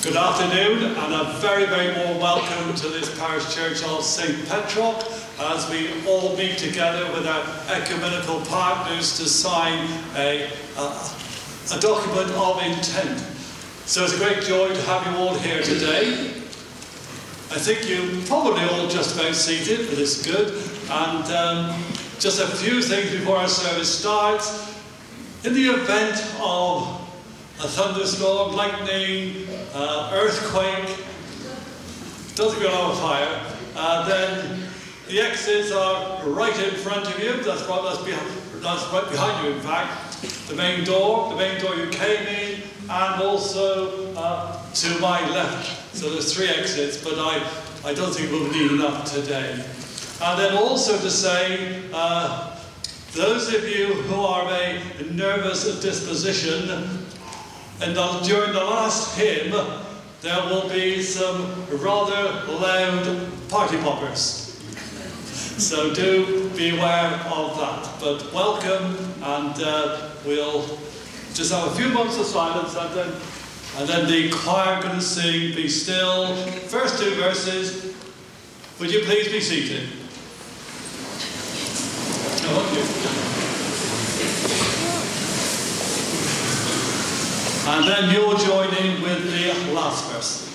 Good afternoon and a very, very warm welcome to this parish church of St. Petroc as we all meet together with our ecumenical partners to sign a document of intent. So it's a great joy to have you all here today. I think you're probably all just about seated, but it's good. And just a few things before our service starts. In the event of a thunderstorm, lightning, earthquake, doesn't go on fire, then the exits are right in front of you, that's right behind you in fact, the main door you came in, and also to my left. So there's three exits, but I don't think we'll need enough today. And then also to say, those of you who are of a nervous disposition, and during the last hymn, there will be some rather loud party poppers. So do beware of that. But welcome, and we'll just have a few moments of silence, and then the choir can sing "Be Still." First two verses. Would you please be seated? And then you'll join in with the last verse.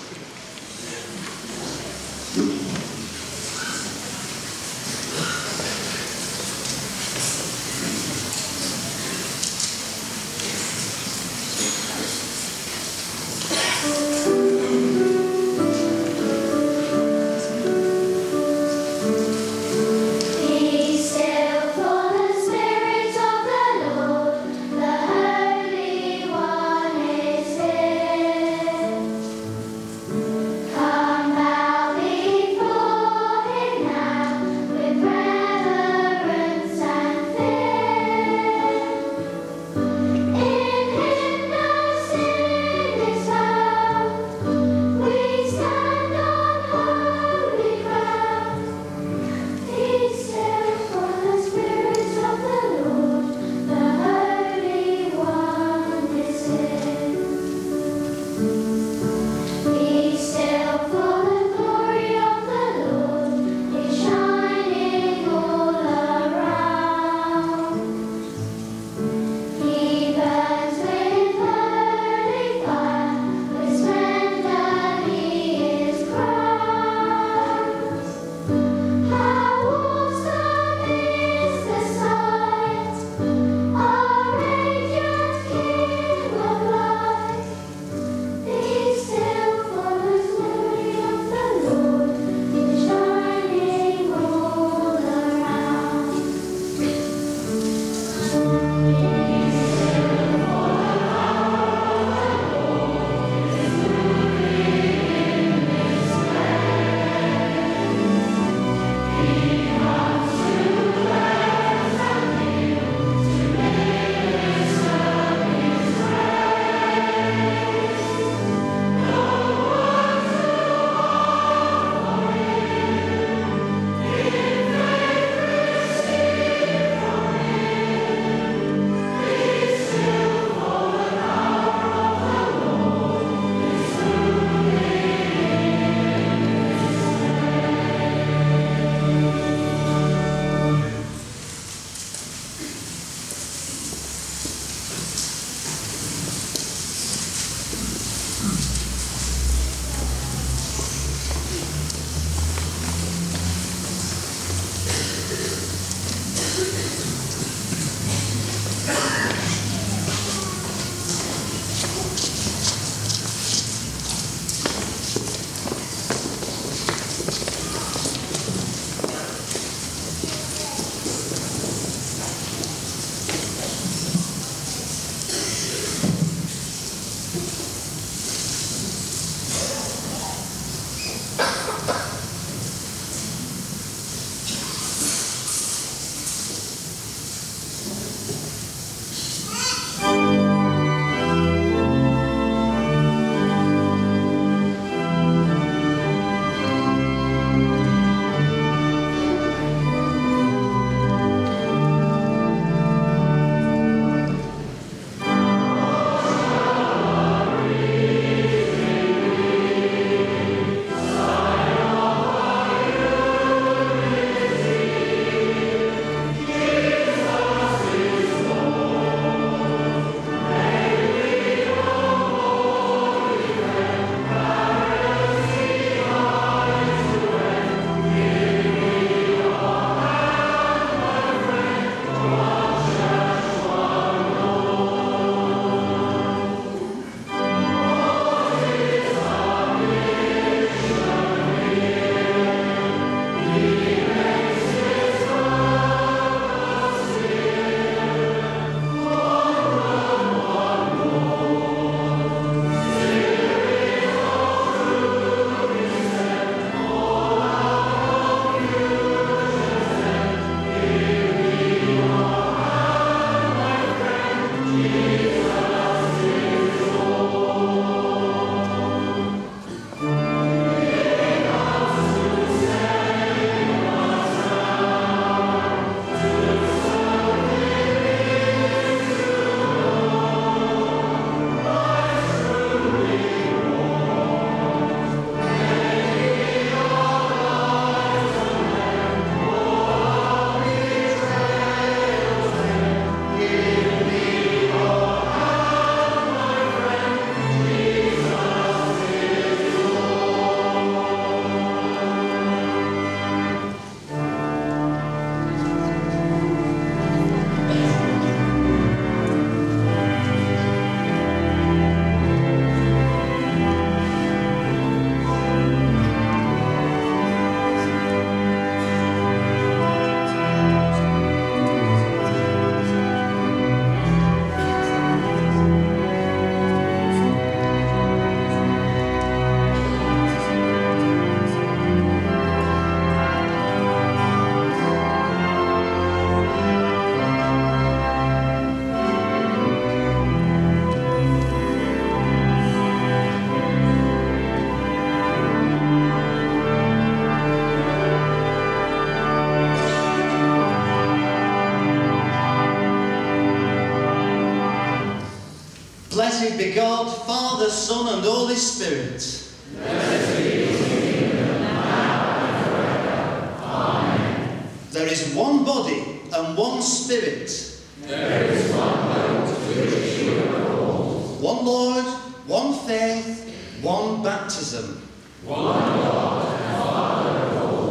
Blessed be God, Father, Son, and Holy Spirit. Blessed be His kingdom, now and forever. Amen. There is one body and one spirit. There is one hope to which you are called. One Lord, one faith, one baptism. One Lord and Father of all.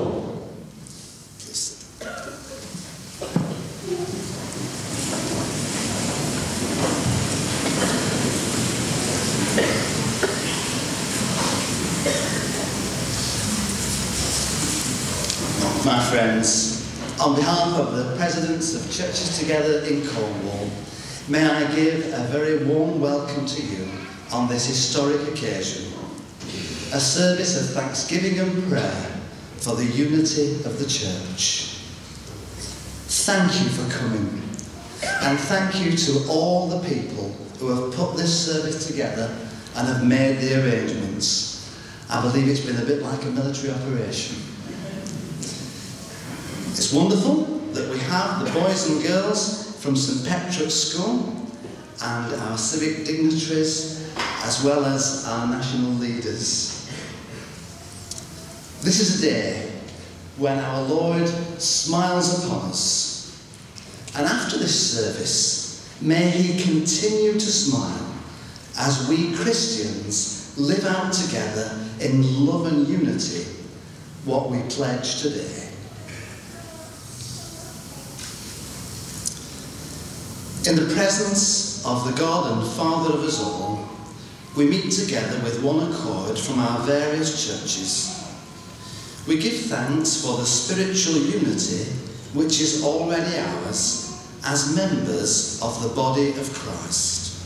My friends, on behalf of the Presidents of Churches Together in Cornwall, may I give a very warm welcome to you on this historic occasion. A service of thanksgiving and prayer for the unity of the Church. Thank you for coming, and thank you to all the people who have put this service together and have made the arrangements. I believe it's been a bit like a military operation. It's wonderful that we have the boys and girls from St. Petroc School and our civic dignitaries, as well as our national leaders. This is a day when our Lord smiles upon us, and after this service, may He continue to smile as we Christians live out together in love and unity what we pledge today. In the presence of the God and Father of us all, we meet together with one accord from our various churches. We give thanks for the spiritual unity which is already ours as members of the body of Christ.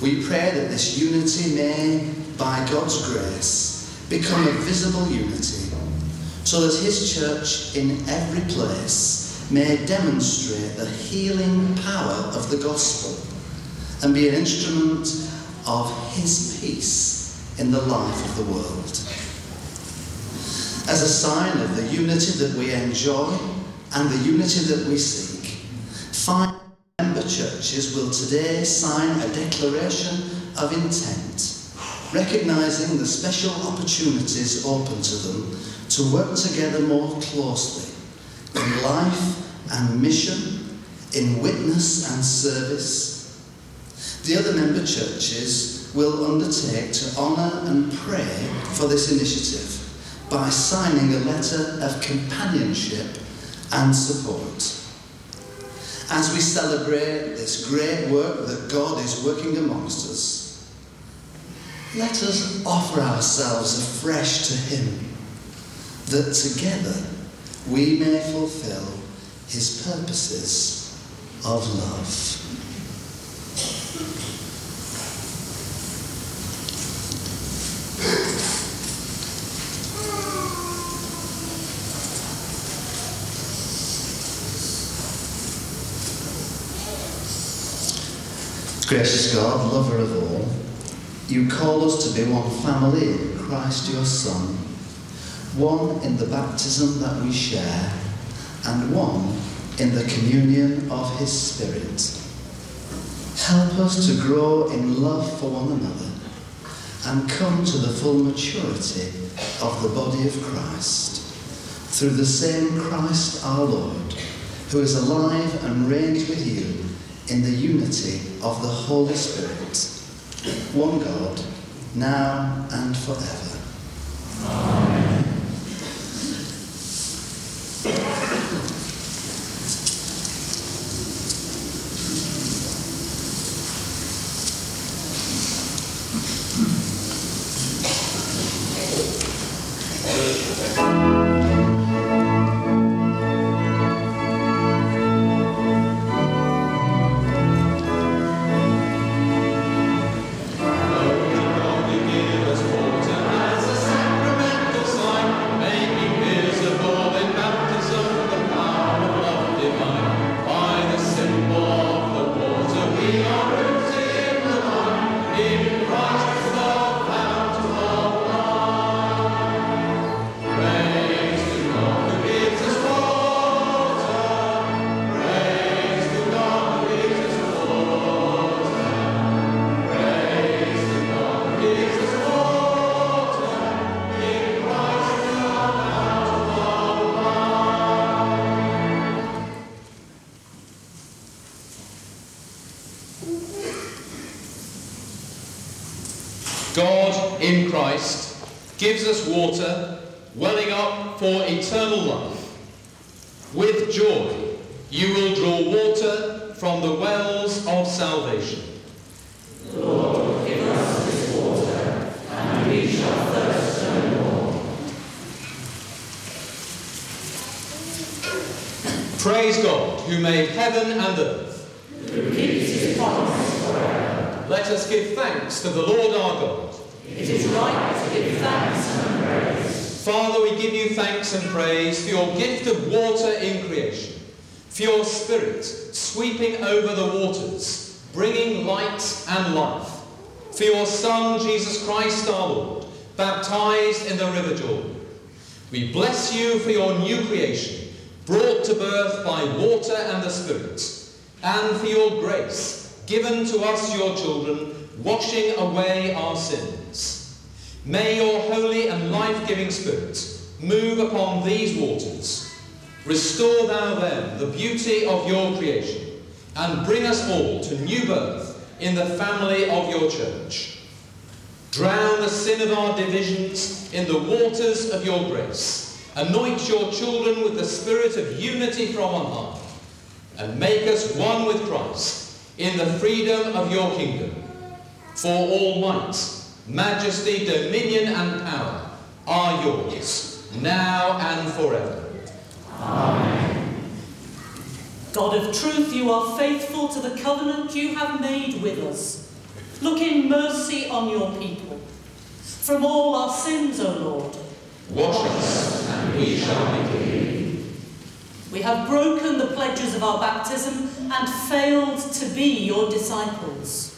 We pray that this unity may, by God's grace, become a visible unity, so that His church in every place may demonstrate the healing power of the gospel and be an instrument of His peace in the life of the world. As a sign of the unity that we enjoy and the unity that we seek, 5 member churches will today sign a declaration of intent, recognising the special opportunities open to them to work together more closely in life and mission, in witness and service. The other member churches will undertake to honour and pray for this initiative by signing a letter of companionship and support. As we celebrate this great work that God is working amongst us, let us offer ourselves afresh to Him, that together we may fulfill His purposes of love. Gracious God, lover of all, you call us to be one family in Christ your Son, one in the baptism that we share, and one in the communion of His Spirit. Help us to grow in love for one another and come to the full maturity of the body of Christ, through the same Christ our Lord, who is alive and reigns with you in the unity of the Holy Spirit, one God, now and forever. Amen. Amen. gives us water welling up for eternal life. With joy you will draw water from the wells of salvation. Lord, give us this water, and we shall thirst no more. Praise God, who made heaven and earth, who keeps his promises forever. Let us give thanks to the Lord our God. It is right to give thanks and praise. Father, we give you thanks and praise for your gift of water in creation, for your Spirit sweeping over the waters, bringing light and life, for your Son, Jesus Christ our Lord, baptized in the River Jordan. We bless you for your new creation, brought to birth by water and the Spirit, and for your grace, given to us, your children, washing away our sins. May your holy and life-giving Spirit move upon these waters. Restore thou them the beauty of your creation, and bring us all to new birth in the family of your church. Drown the sin of our divisions in the waters of your grace. Anoint your children with the spirit of unity from on high, and make us one with Christ in the freedom of your kingdom. For all might, majesty, dominion and power are yours, now and forever. Amen. God of truth, you are faithful to the covenant you have made with us. Look in mercy on your people. From all our sins, O Lord, wash us, and we shall be clean. We have broken the pledges of our baptism and failed to be your disciples.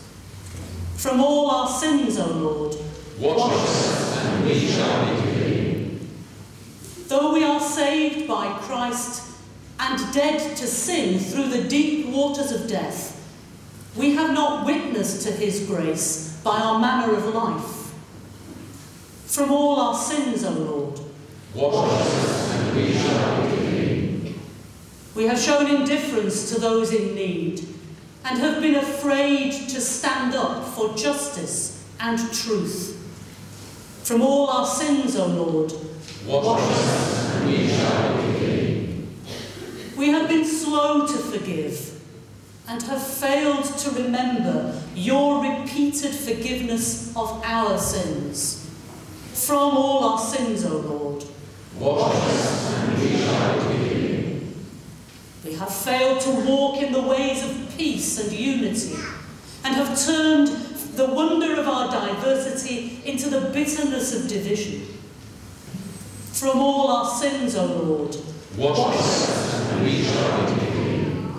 From all our sins, O Lord, wash us, and we shall be clean. Though we are saved by Christ and dead to sin through the deep waters of death, we have not witnessed to his grace by our manner of life. From all our sins, O Lord, wash us, and we shall be clean. We have shown indifference to those in need, and have been afraid to stand up for justice and truth. From all our sins, O Lord, wash us, and we shall be clean. We have been slow to forgive, and have failed to remember your repeated forgiveness of our sins. From all our sins, O Lord, wash us, and we shall be clean. We have failed to walk in the ways of peace and unity, and have turned the wonder of our diversity into the bitterness of division. From all our sins, O Lord, wash us, and we shall be clean.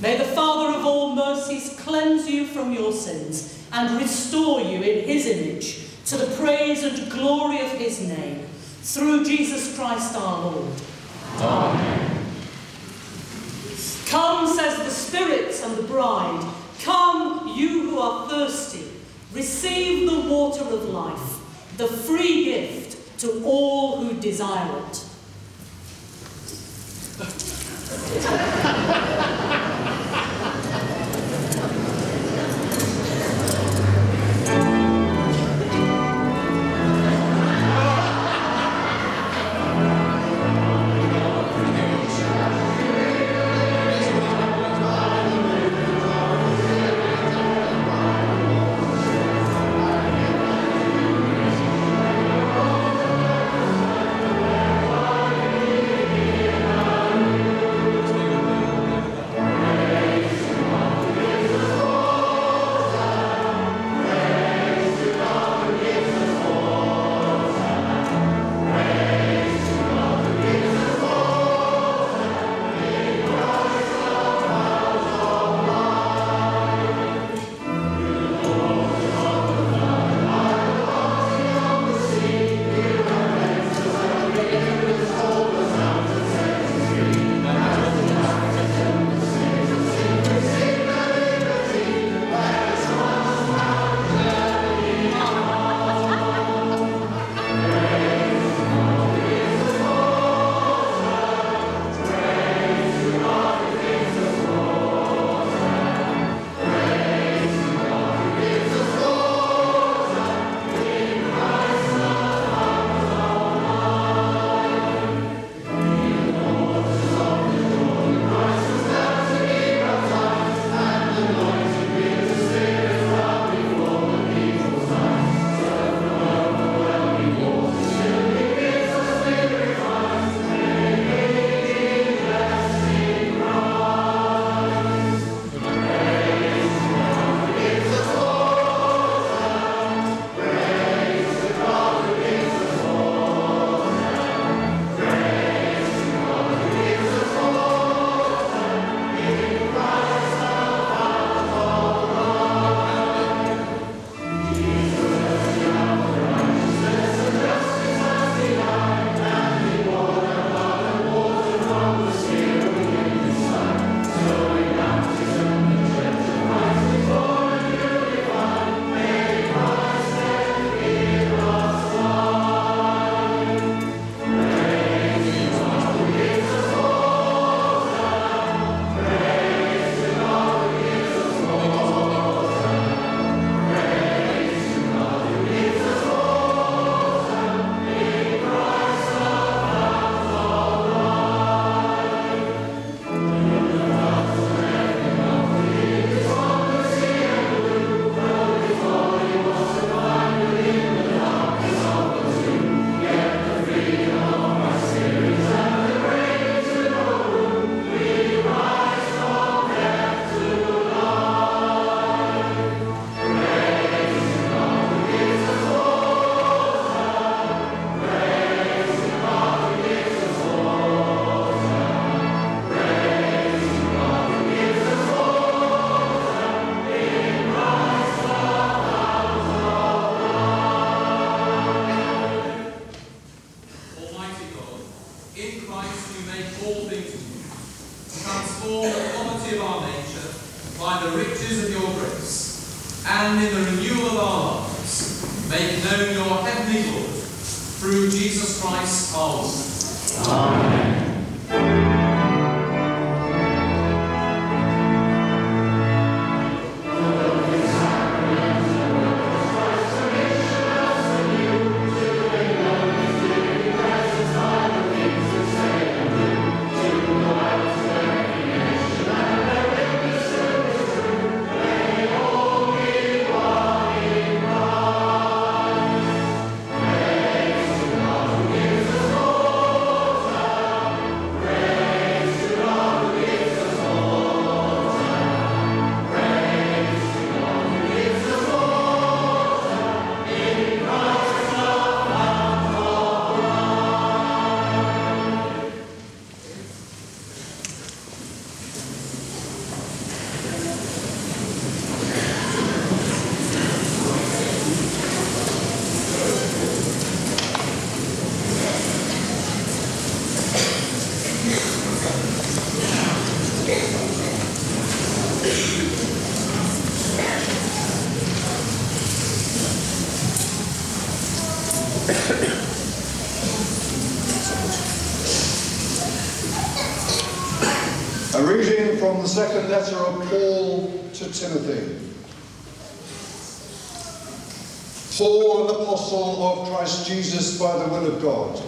May the Father of all mercies cleanse you from your sins, and restore you in his image, to the praise and glory of his name, through Jesus Christ our Lord. Amen. Come, says the Spirit and the bride, come, you who are thirsty, receive the water of life, the free gift to all who desire it. Christ who made all things new, transform the poverty of our nature by the riches of your grace, and in the renewal of our lives, make known your heavenly glory through Jesus Christ our Lord. Amen. From the second letter of Paul to Timothy. Paul, an apostle of Christ Jesus by the will of God,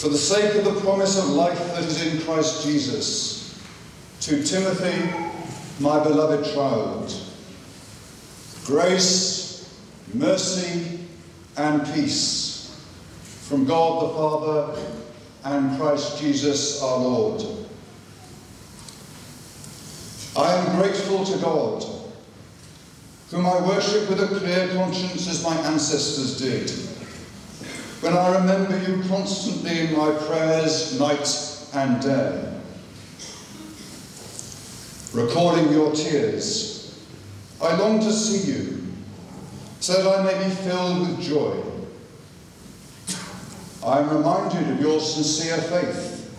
for the sake of the promise of life that is in Christ Jesus, to Timothy, my beloved child, grace, mercy, and peace from God the Father and Christ Jesus our Lord. I am grateful to God, whom I worship with a clear conscience as my ancestors did, when I remember you constantly in my prayers night and day, recalling your tears. I long to see you, so that I may be filled with joy. I am reminded of your sincere faith,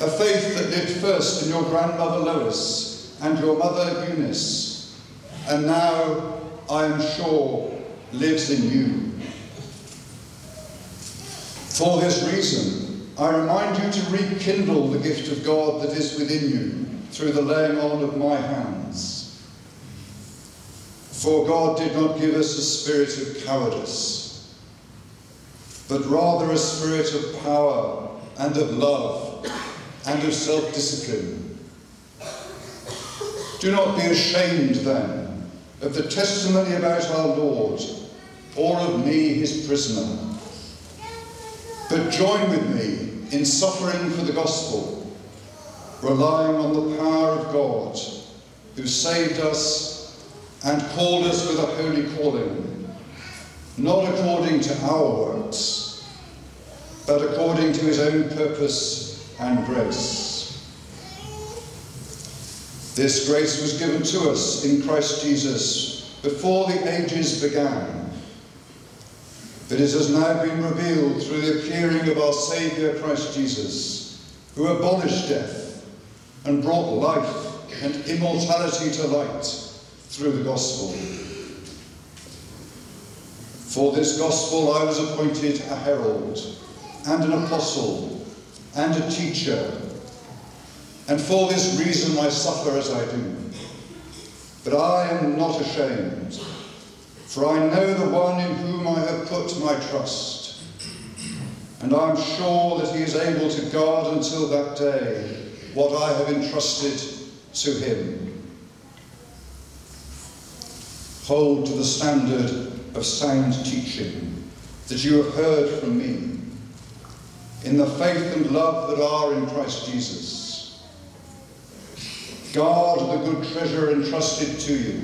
a faith that lived first in your grandmother Lois, and your mother Eunice, and now, I am sure, lives in you. For this reason, I remind you to rekindle the gift of God that is within you through the laying on of my hands. For God did not give us a spirit of cowardice, but rather a spirit of power and of love and of self-discipline. Do not be ashamed, then, of the testimony about our Lord, or of me, his prisoner. But join with me in suffering for the gospel, relying on the power of God, who saved us and called us with a holy calling, not according to our works, but according to his own purpose and grace. This grace was given to us in Christ Jesus before the ages began, but it has now been revealed through the appearing of our Saviour Christ Jesus, who abolished death and brought life and immortality to light through the gospel. For this gospel I was appointed a herald and an apostle and a teacher, and for this reason I suffer as I do. But I am not ashamed, for I know the one in whom I have put my trust, and I am sure that he is able to guard until that day what I have entrusted to him. Hold to the standard of sound teaching that you have heard from me, in the faith and love that are in Christ Jesus. Guard the good treasure entrusted to you,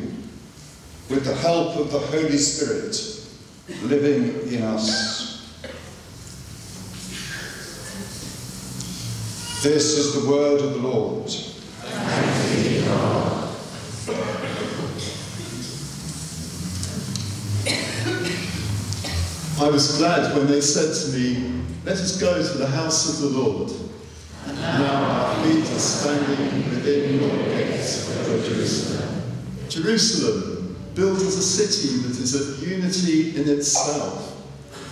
with the help of the Holy Spirit living in us. This is the word of the Lord. Thanks be to God. I was glad when they said to me, "Let us go to the house of the Lord. Now our feet are standing within your gates, O Jerusalem." Jerusalem, built as a city that is of unity in itself.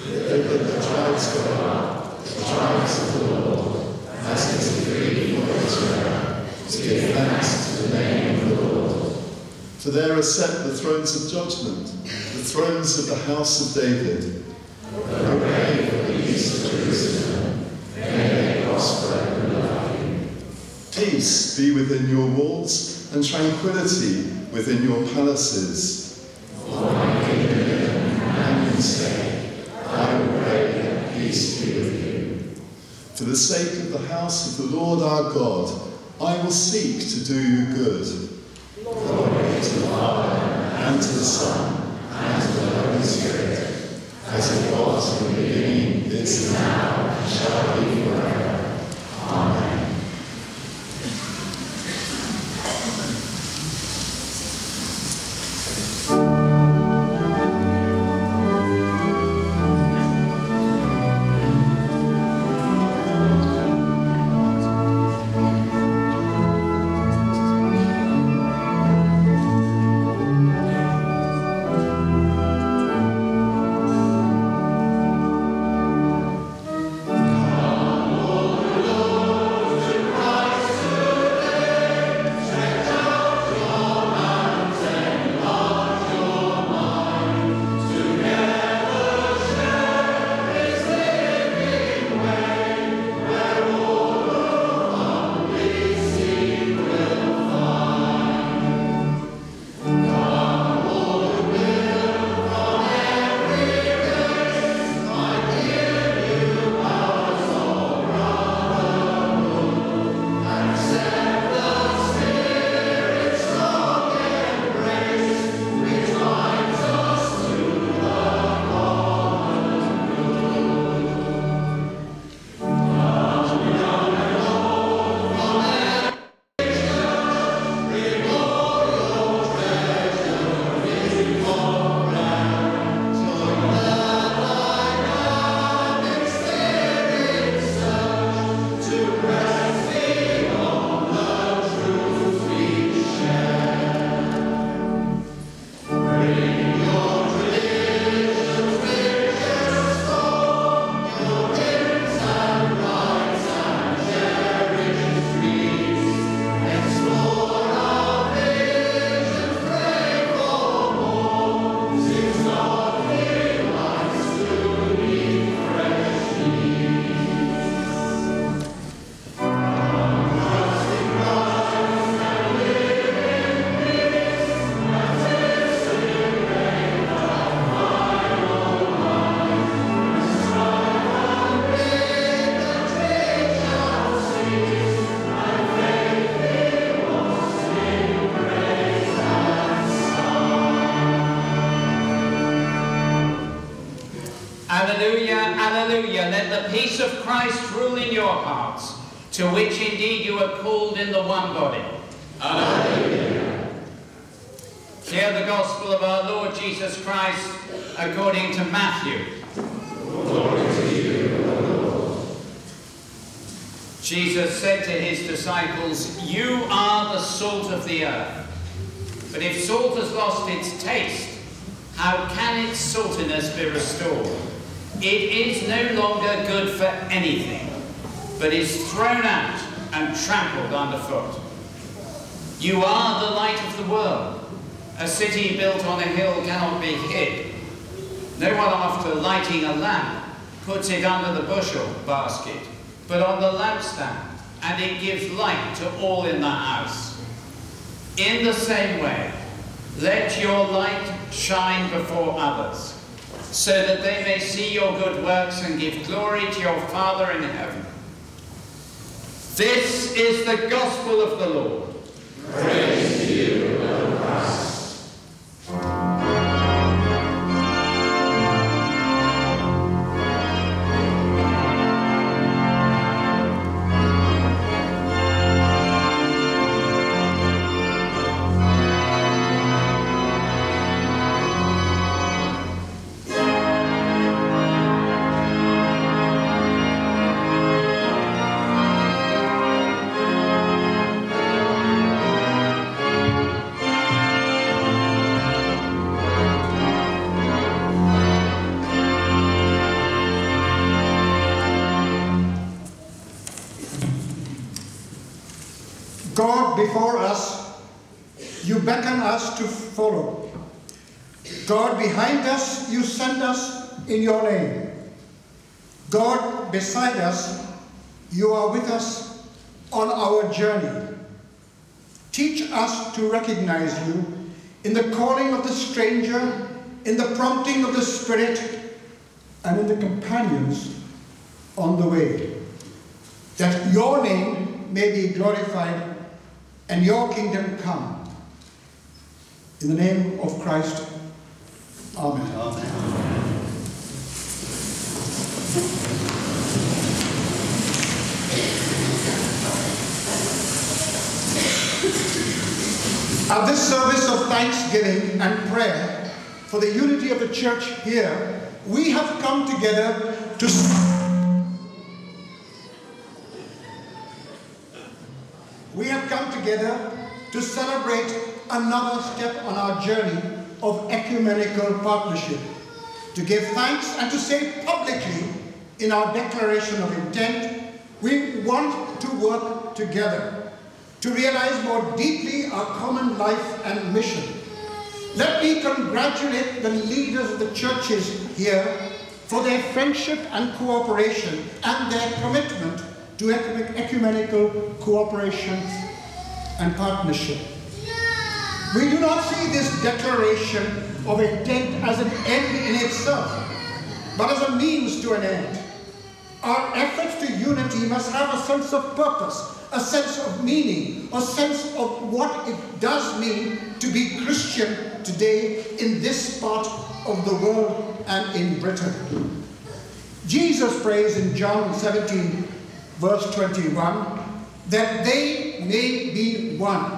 Deliver the tribes of God, the tribes of the Lord, as it is agreed for Israel, to give thanks to the name of the Lord. For there are set the thrones of judgment, the thrones of the house of David. Hooray for the peace of Jerusalem. May they prosper and love you. Peace be within your walls and tranquility within your palaces. For my kingdom and your sake, I will pray that peace be with you. For the sake of the house of the Lord our God, I will seek to do you good. Glory to the Father, and to the Son, and to the Holy Spirit, as it was in the beginning, is now, and shall be forever. Amen. To which indeed you are called in the one body. Alleluia. Hear the gospel of our Lord Jesus Christ according to Matthew. Glory to you, O Lord. Jesus said to his disciples, "You are the salt of the earth. But if salt has lost its taste, how can its saltiness be restored? It is no longer good for anything, but is thrown out and trampled underfoot. You are the light of the world. A city built on a hill cannot be hid. No one, after lighting a lamp, puts it under the bushel basket, but on the lampstand, and it gives light to all in the house. In the same way, let your light shine before others, so that they may see your good works and give glory to your Father in heaven." This is the gospel of the Lord. Praise to you, O Christ. God before us, you beckon us to follow. God behind us, you send us in your name. God beside us, you are with us on our journey. Teach us to recognize you in the calling of the stranger, in the prompting of the Spirit, and in the companions on the way, that your name may be glorified and your kingdom come. In the name of Christ, amen. Amen. At this service of thanksgiving and prayer for the unity of the church here, we have come together to celebrate another step on our journey of ecumenical partnership, to give thanks and to say publicly in our declaration of intent, we want to work together, to realize more deeply our common life and mission. Let me congratulate the leaders of the churches here for their friendship and cooperation and their commitment to ecumenical cooperation and partnership. We do not see this declaration of intent as an end in itself, but as a means to an end. Our efforts to unity must have a sense of purpose, a sense of meaning, a sense of what it does mean to be Christian today in this part of the world and in Britain. Jesus prays in John 17, verse 21, that they may be one,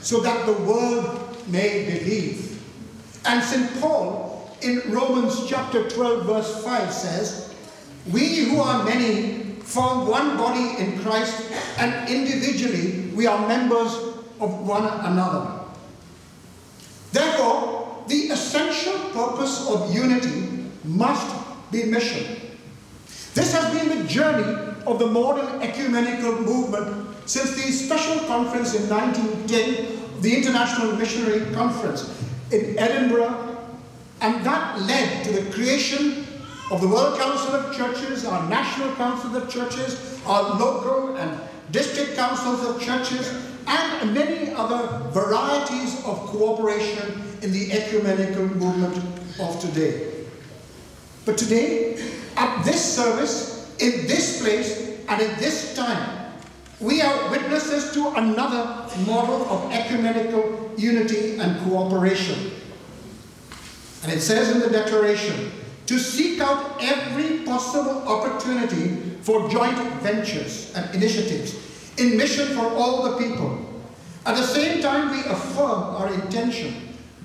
so that the world may believe. And St. Paul in Romans chapter 12, verse 5 says, we who are many form one body in Christ, and individually we are members of one another. Therefore, the essential purpose of unity must be mission. This has been the journey of the modern ecumenical movement since the special conference in 1910, the International Missionary Conference in Edinburgh, and that led to the creation of the World Council of Churches, our National Council of Churches, our local and district councils of churches, and many other varieties of cooperation in the ecumenical movement of today. But today, at this service, in this place and in this time, we are witnesses to another model of ecumenical unity and cooperation. And it says in the declaration, to seek out every possible opportunity for joint ventures and initiatives in mission for all the people. At the same time, we affirm our intention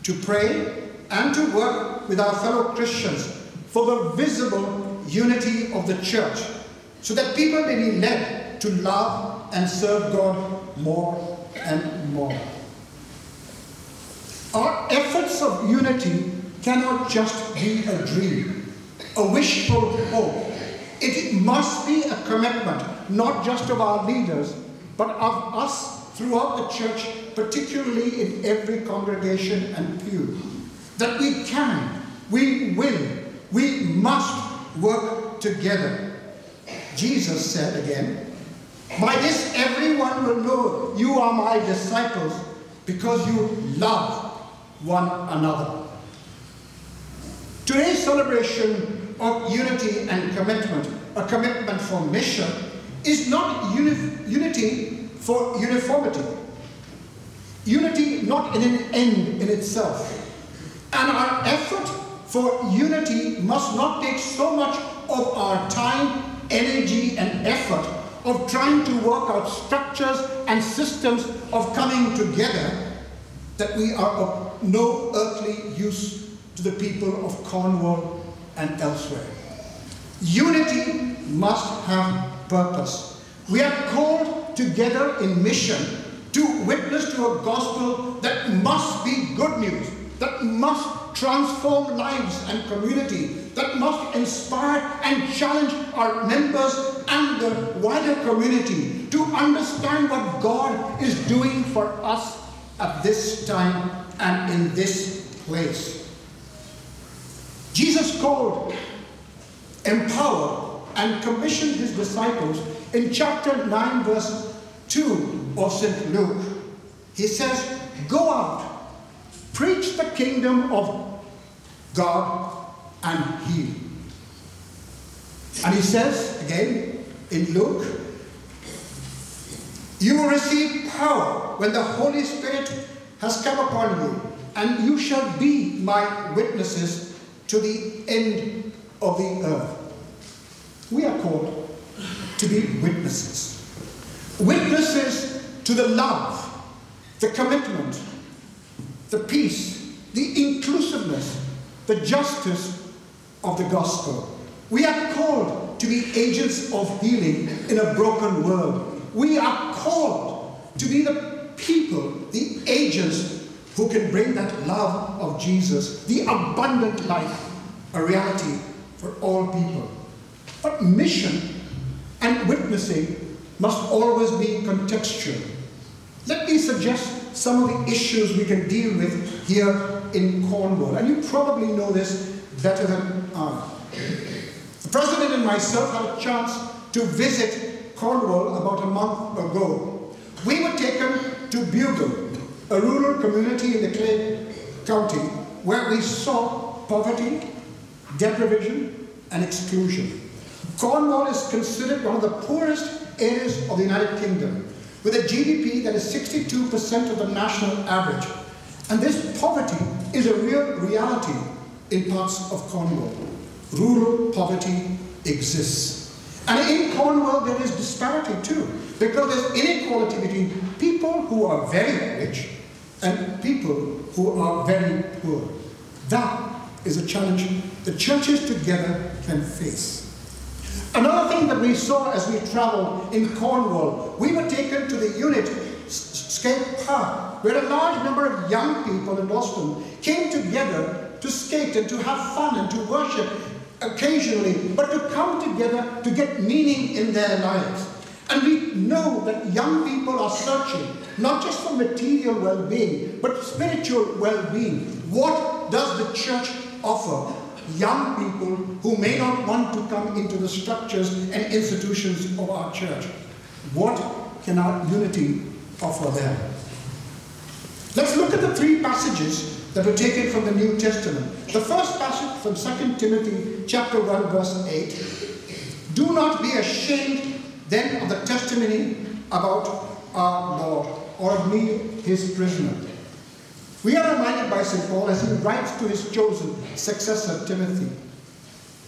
to pray and to work with our fellow Christians for the visible unity of the church, so that people may be led to love and serve God more and more. Our efforts of unity cannot just be a dream, a wishful hope. It must be a commitment, not just of our leaders, but of us throughout the church, particularly in every congregation and pew, that we can, we will, we must work together. Jesus said again, by this everyone will know you are my disciples, because you love one another. Today's celebration of unity and commitment, a commitment for mission, is not unity for uniformity. Unity not in an end in itself. And our effort for unity must not take so much of our time, energy, and effort of trying to work out structures and systems of coming together that we are of no earthly use to the people of Cornwall and elsewhere. Unity must have purpose. We are called together in mission to witness to a gospel that must be good news, that must transform lives and community, that must inspire and challenge our members and the wider community to understand what God is doing for us at this time and in this place. Jesus called, empowered, and commissioned his disciples in chapter 9, verse 2 of St. Luke. He says, "Go out, preach the kingdom of God, and heal." And he says, again, in Luke, "You will receive power when the Holy Spirit has come upon you, and you shall be my witnesses to the end of the earth." We are called to be witnesses. Witnesses to the love, the commitment, the peace, the inclusiveness, the justice of the gospel. We are called to be agents of healing in a broken world. We are called to be the people, the agents who can bring that love of Jesus, the abundant life, a reality for all people. But mission and witnessing must always be contextual. Let me suggest some of the issues we can deal with here in Cornwall, and you probably know this better than I. The President and myself had a chance to visit Cornwall about a month ago. We were taken to Bugle, a rural community in the Clay County, where we saw poverty, deprivation, and exclusion. Cornwall is considered one of the poorest areas of the United Kingdom, with a GDP that is 62% of the national average. And this poverty is a real reality in parts of Cornwall. Rural poverty exists. And in Cornwall there is disparity too, because there's inequality between people who are very rich and people who are very poor. That is a challenge the churches together can face. Another thing that we saw as we travelled in Cornwall, we were taken to the skate park, where a large number of young people in Boston came together to skate and to have fun and to worship occasionally, but to come together to get meaning in their lives. And we know that young people are searching, not just for material well-being, but spiritual well-being. What does the church offer young people who may not want to come into the structures and institutions of our church? What can our unity offer them? Let's look at the three passages that were taken from the New Testament. The first passage from 2 Timothy chapter 1 verse 8. "Do not be ashamed then of the testimony about our Lord, or of me his prisoner." We are reminded by St. Paul as he writes to his chosen successor, Timothy,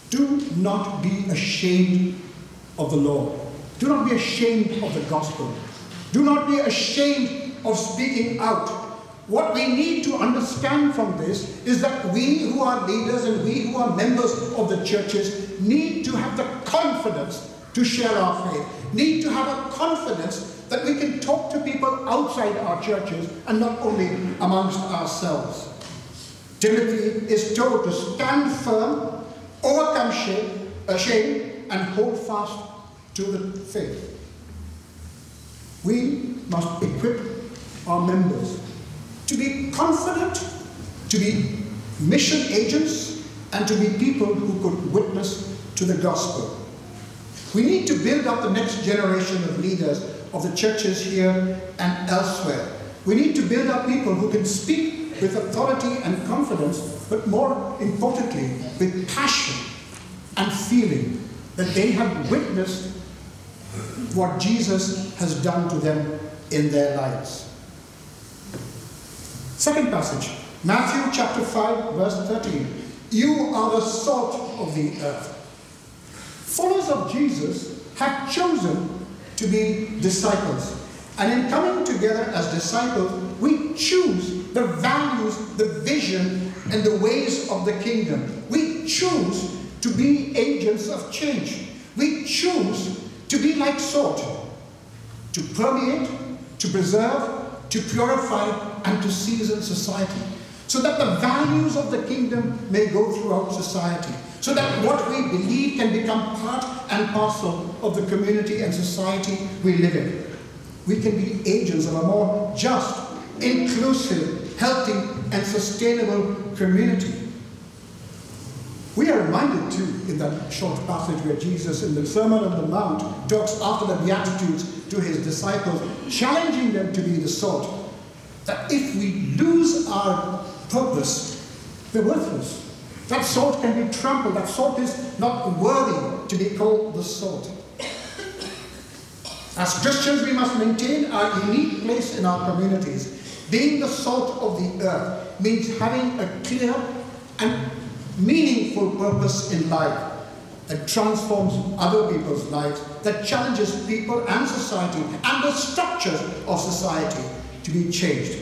do not be ashamed of the Lord. Do not be ashamed of the gospel. Do not be ashamed of speaking out. What we need to understand from this is that we who are leaders and we who are members of the churches need to have the confidence to share our faith, need to have a confidence that we can talk to people outside our churches and not only amongst ourselves. Timothy is told to stand firm, overcome shame, and hold fast to the faith. We must equip our members to be confident, to be mission agents, and to be people who could witness to the gospel. We need to build up the next generation of leaders of the churches here and elsewhere. We need to build up people who can speak with authority and confidence, but more importantly, with passion and feeling that they have witnessed what Jesus has done to them in their lives. Second passage, Matthew chapter 5, verse 13. "You are the salt of the earth." Followers of Jesus have chosen to be disciples. And in coming together as disciples, we choose the values, the vision, and the ways of the kingdom. We choose to be agents of change. We choose to be like salt, to permeate, to preserve, to purify, and to season society. so that the values of the kingdom may go throughout society, so that what we believe can become part and parcel of the community and society we live in. We can be agents of a more just, inclusive, healthy, and sustainable community. We are reminded too in that short passage where Jesus in the Sermon on the Mount talks after the Beatitudes to his disciples, challenging them to be the salt, that if we lose our purpose, we're worthless. That salt can be trampled, that salt is not worthy to be called the salt. As Christians, we must maintain our unique place in our communities. Being the salt of the earth means having a clear and meaningful purpose in life that transforms other people's lives, that challenges people and society and the structures of society to be changed.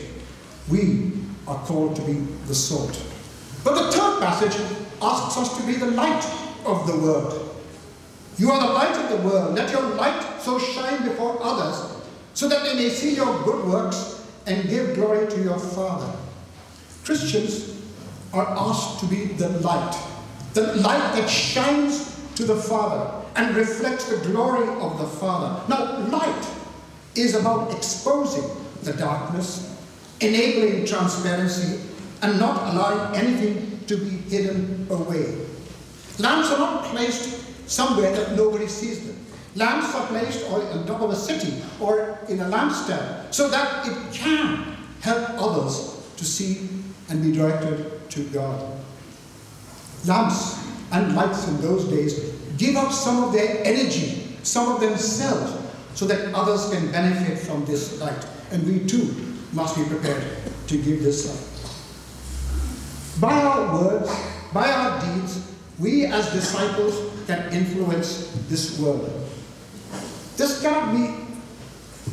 We are called to be the salt. But the third passage asks us to be the light of the world. You are the light of the world. Let your light so shine before others, so that they may see your good works and give glory to your Father. Christians are asked to be the light that shines to the Father and reflects the glory of the Father. Now, light is about exposing the darkness, enabling transparency, and not allowing anything to be hidden away. Lamps are not placed somewhere that nobody sees them. Lamps are placed on top of a city or in a lampstand so that it can help others to see and be directed to God. Lamps and lights in those days give up some of their energy, some of themselves, so that others can benefit from this light. And we too must be prepared to give this light. By our words, by our deeds, we as disciples can influence this world. This cannot be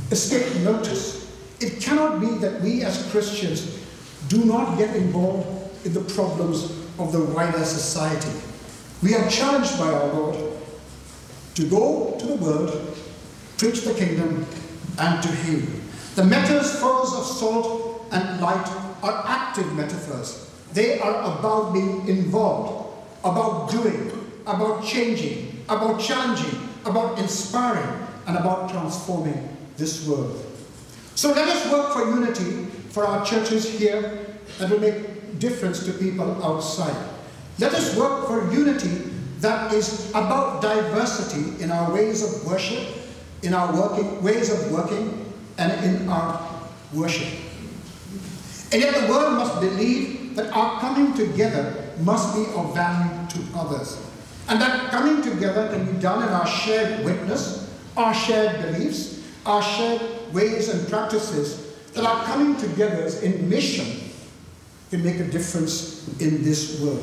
escaped notice. It cannot be that we as Christians do not get involved in the problems of the wider society. We are challenged by our Lord to go to the world, preach the kingdom, and to heal. The metaphors of salt and light are active metaphors. They are about being involved, about doing, about changing, about challenging, about inspiring, and about transforming this world. So let us work for unity for our churches here that will make difference to people outside. Let us work for unity that is about diversity in our ways of worship, in our ways of working, and in our worship. And yet the world must believe that our coming together must be of value to others, and that coming together can be done in our shared witness, our shared beliefs, our shared ways and practices, that our coming together in mission can make a difference in this world.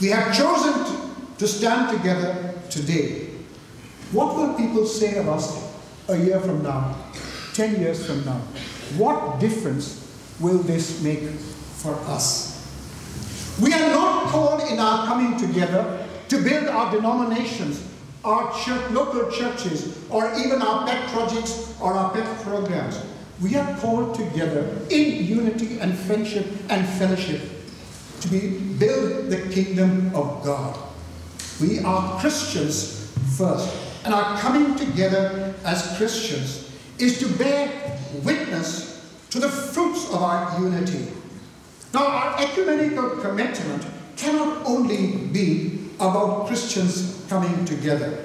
We have chosen to stand together today. What will people say of us a year from now, 10 years from now? What difference will this make for us? We are not called in our coming together to build our denominations, our local churches, or even our pet projects or our pet programs. We are called together in unity and friendship and fellowship to build the kingdom of God. We are Christians first, and our coming together as Christians is to bear witness to the fruits of our unity. Now, our ecumenical commitment cannot only be about Christians coming together.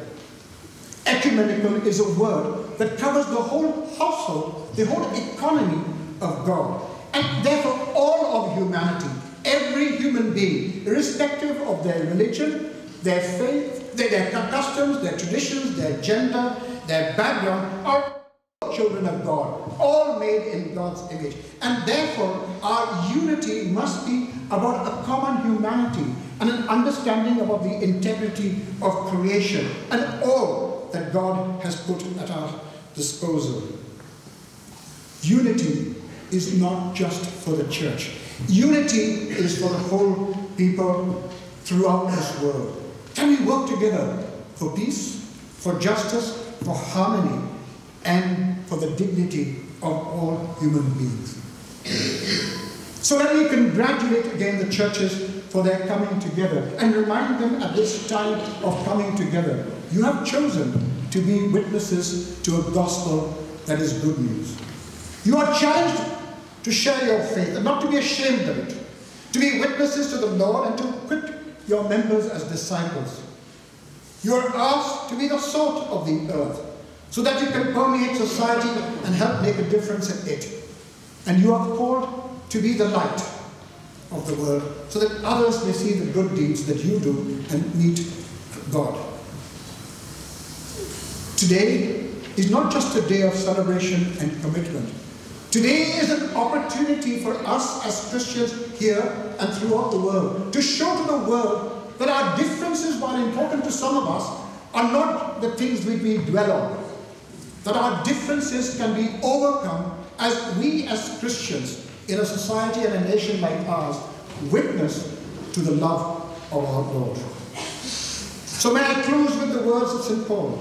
Ecumenical is a word that covers the whole household, the whole economy of God, and therefore all of humanity, every human being, irrespective of their religion, their faith, their customs, their traditions, their gender, their background, are all children of God, all made in God's image. And therefore, our unity must be about a common humanity and an understanding about the integrity of creation and all that God has put at our disposal. Unity is not just for the church. Unity is for the whole people throughout this world. Can we work together for peace, for justice, for harmony, and for the dignity of all human beings? so that we can graduate again the churches for their coming together and remind them at this time of coming together. You have chosen to be witnesses to a gospel that is good news. You are challenged to share your faith and not to be ashamed of it, to be witnesses to the Lord and to equip your members as disciples. You are asked to be the salt of the earth so that you can permeate society and help make a difference in it. And you are called to be the light of the world so that others may see the good deeds that you do and meet God. Today is not just a day of celebration and commitment. Today is an opportunity for us as Christians here and throughout the world to show to the world that our differences, while important to some of us, are not the things we dwell on. That our differences can be overcome as we as Christians in a society and a nation like ours witness to the love of our Lord. So may I close with the words of St. Paul.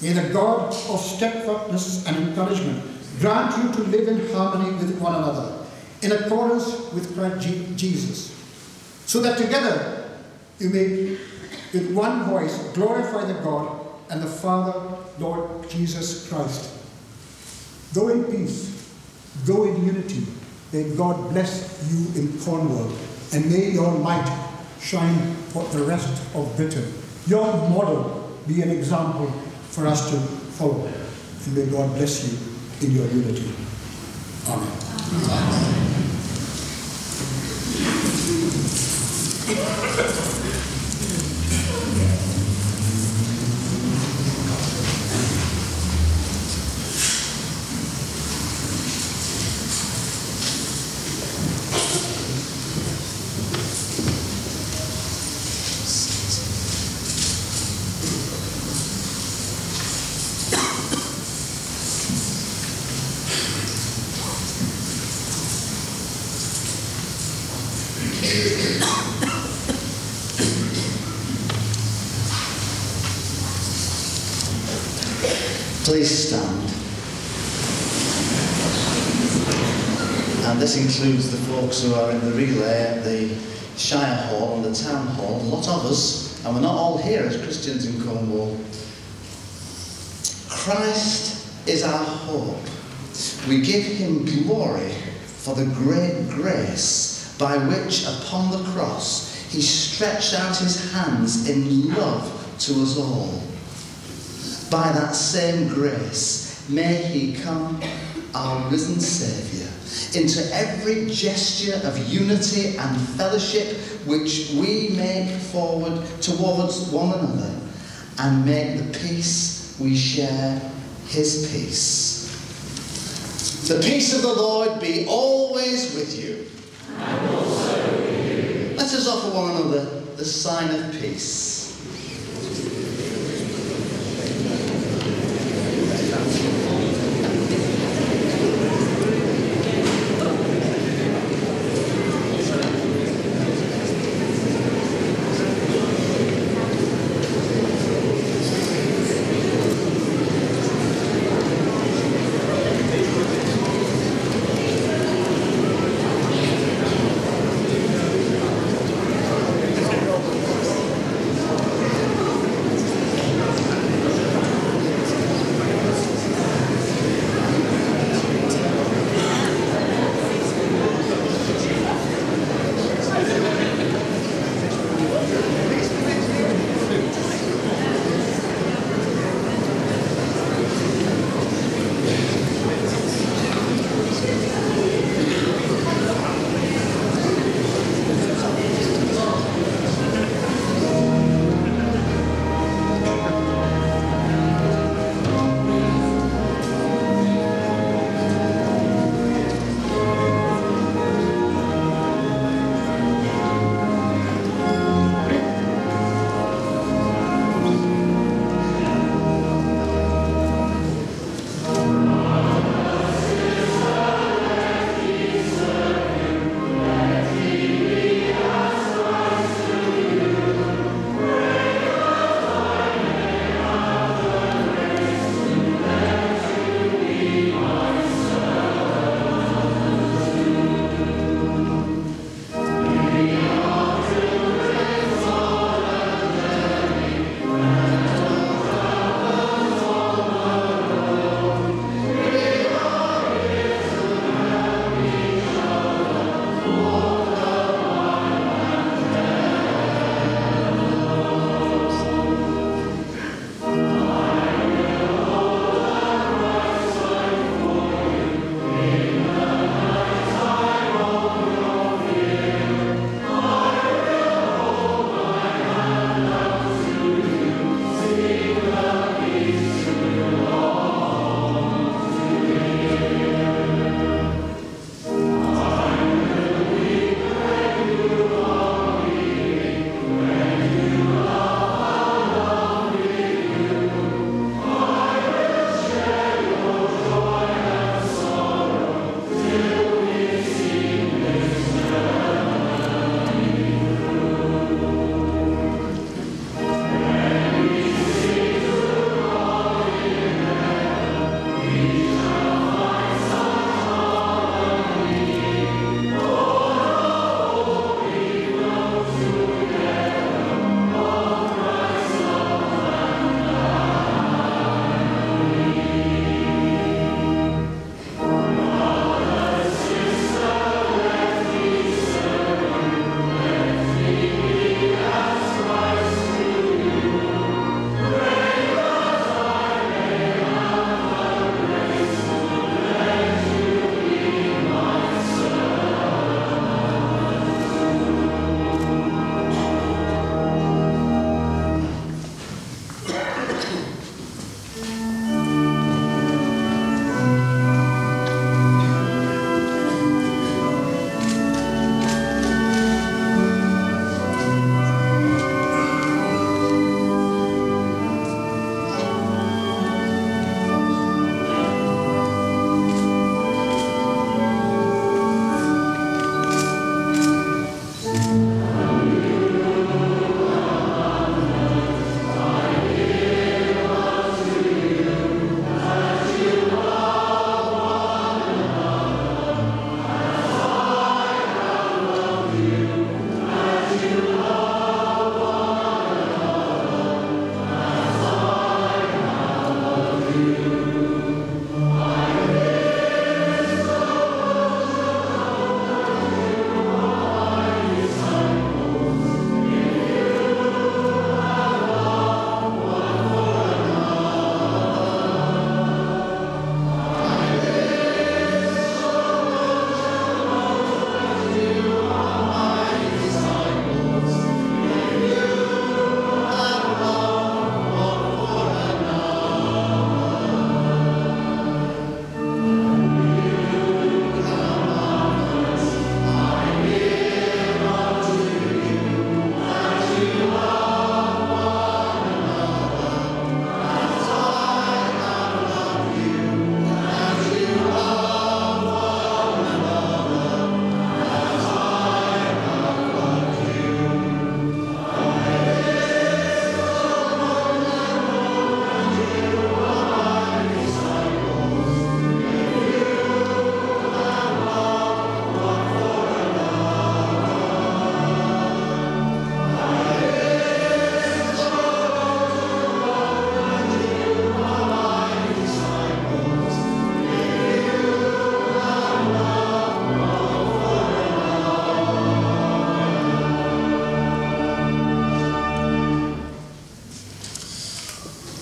May the God of steadfastness and encouragement grant you to live in harmony with one another, in accordance with Christ Jesus, so that together you may with one voice glorify the God and the Father, Lord Jesus Christ. Go in peace, go in unity. May God bless you in Cornwall, and may your light shine for the rest of Britain. Your model be an example for us to follow, and may God bless you in your unity. Amen. Please stand. And this includes the folks who are in the relay at the Shire Hall and the Town Hall, a lot of us, and we're not all here as Christians in Cornwall. Christ is our hope. We give him glory for the great grace by which upon the cross he stretched out his hands in love to us all. By that same grace, may he come, our risen Saviour, into every gesture of unity and fellowship which we make forward towards one another, and make the peace we share his peace. The peace of the Lord be always with you. And also with you. Let us offer one another the sign of peace.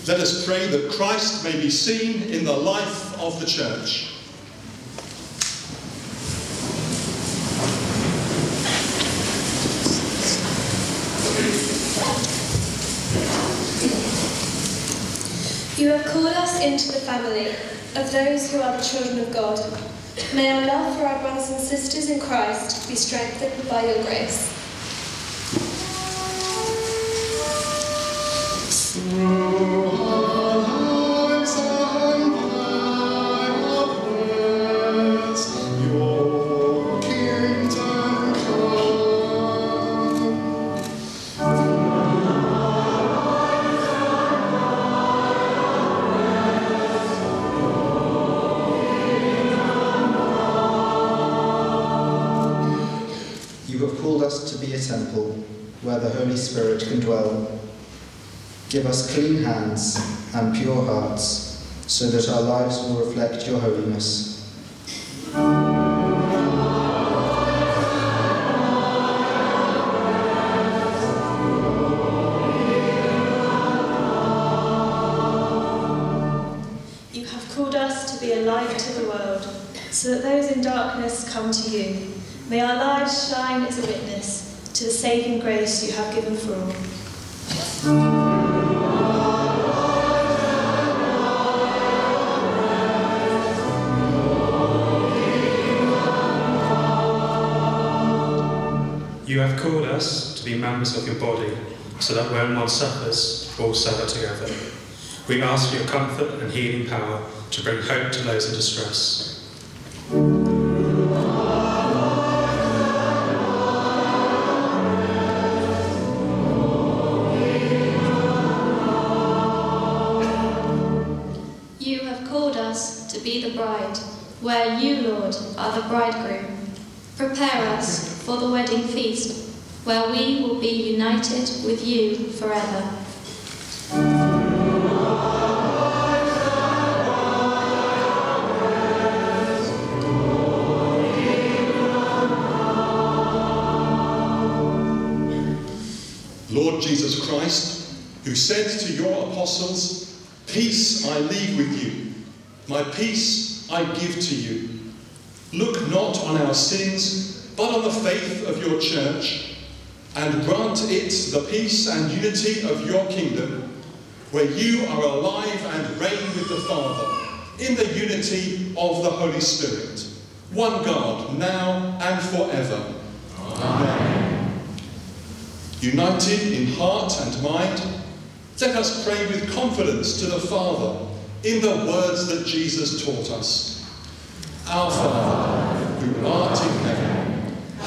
Let us pray that Christ may be seen in the life of the church. You have called us into the family of those who are the children of God. May our love for our brothers and sisters in Christ be strengthened by your grace. Through our lives and by our words, your kingdom come. Through our lives and by our words, your kingdom come. You have called us to be a temple where the Holy Spirit can dwell. Give us clean hands and pure hearts, so that our lives will reflect your holiness. You have called us to be a light to the world, so that those in darkness come to you. May our lives shine as a witness to the saving grace you have given for all. You have called us to be members of your body, so that when one suffers, all suffer together. We ask for your comfort and healing power to bring hope to those in distress. You have called us to be the bride, where you, Lord, are the bridegroom. Prepare us for the wedding feast, where we will be united with you forever. Lord Jesus Christ, who said to your apostles, "Peace I leave with you, my peace I give to you," look not on our sins, but on the faith of your church, and grant it the peace and unity of your kingdom, where you are alive and reign with the Father, in the unity of the Holy Spirit, one God, now and forever. Amen. United in heart and mind, let us pray with confidence to the Father in the words that Jesus taught us. Our Father, who art in heaven,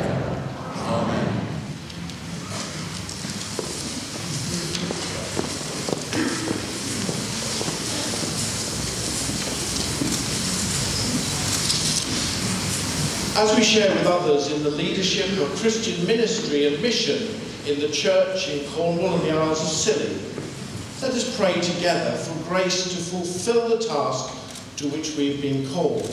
ever. Amen. As we share with others in the leadership of Christian ministry and mission in the church in Cornwall and the Isles of Scilly, let us pray together for grace to fulfil the task to which we have been called,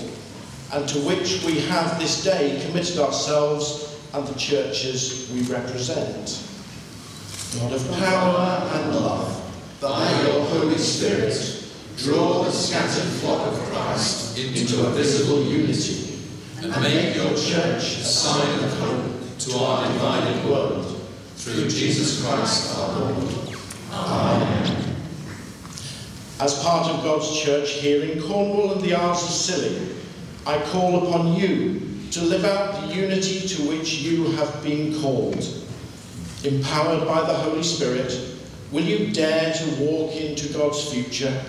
and to which we have this day committed ourselves and the churches we represent. God of power and love, by your Holy Spirit, draw the scattered flock of Christ into a visible unity, and make your church a sign of hope to our divided world, through Jesus Christ our Lord. Amen. As part of God's church here in Cornwall and the Isles of Scilly, I call upon you to live out the unity to which you have been called. Empowered by the Holy Spirit, will you dare to walk into God's future,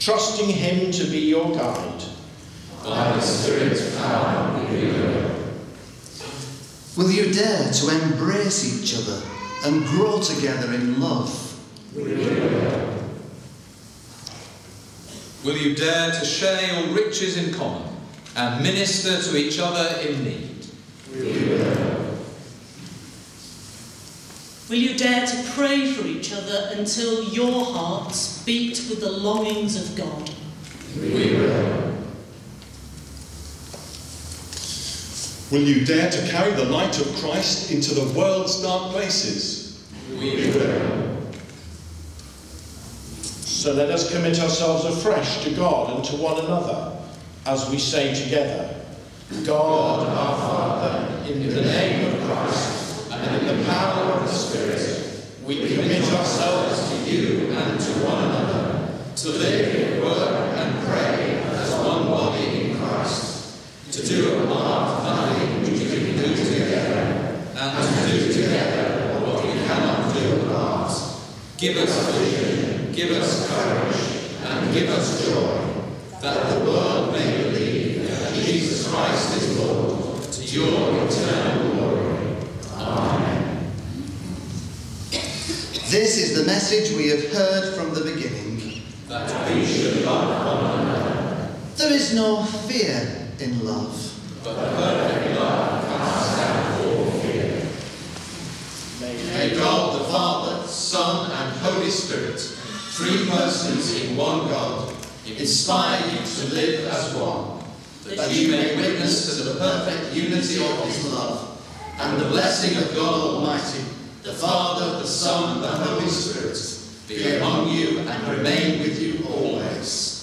trusting him to be your guide? By the Spirit's power, we will you dare to embrace each other and grow together in love? We will. Will you dare to share your riches in common and minister to each other in need? Will you dare to pray for each other until your hearts beat with the longings of God? We will. Will you dare to carry the light of Christ into the world's dark places? We will. So let us commit ourselves afresh to God and to one another as we say together, God our Father, in the name of Christ, and in the power of the Spirit, we commit ourselves to you and to one another, to live, work and pray as one body in Christ, to do a part of the thing which we can do together, and to do together what we cannot do apart. Give us vision, give us courage, and give us joy, that the world may believe that Jesus Christ is Lord, to your eternal glory. Amen. This is the message we have heard from the beginning, that we should love one another. There is no fear in love, but perfect love casts out all fear. May God the Father, Son and Holy Spirit, three persons in one God, inspire you to live as one, that you may witness to the perfect unity of his love, and the blessing of God Almighty, the Father, the Son, and the Holy Spirit, be among you and remain with you always.